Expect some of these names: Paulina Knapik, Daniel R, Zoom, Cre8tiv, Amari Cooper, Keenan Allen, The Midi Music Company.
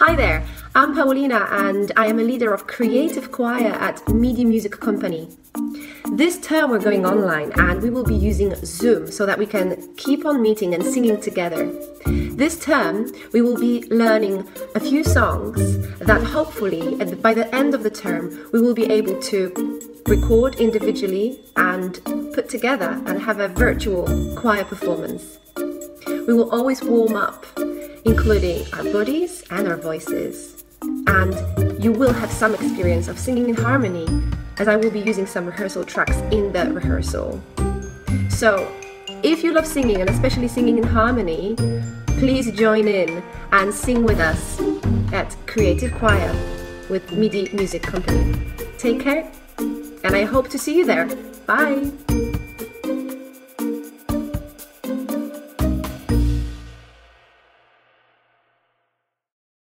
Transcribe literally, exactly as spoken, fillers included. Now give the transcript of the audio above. Hi there, I'm Paulina and I am a leader of Cre eight tiv Choir at Midi Music Company. This term we're going online and we will be using Zoom so that we can keep on meeting and singing together. This term we will be learning a few songs that hopefully by the end of the term we will be able to record individually and put together and have a virtual choir performance. We will always warm up, including our bodies and our voices. And you will have some experience of singing in harmony, as I will be using some rehearsal tracks in the rehearsal. So, if you love singing, and especially singing in harmony, please join in and sing with us at Cre eight tiv Choir with Midi Music Company. Take care, and I hope to see you there. Bye!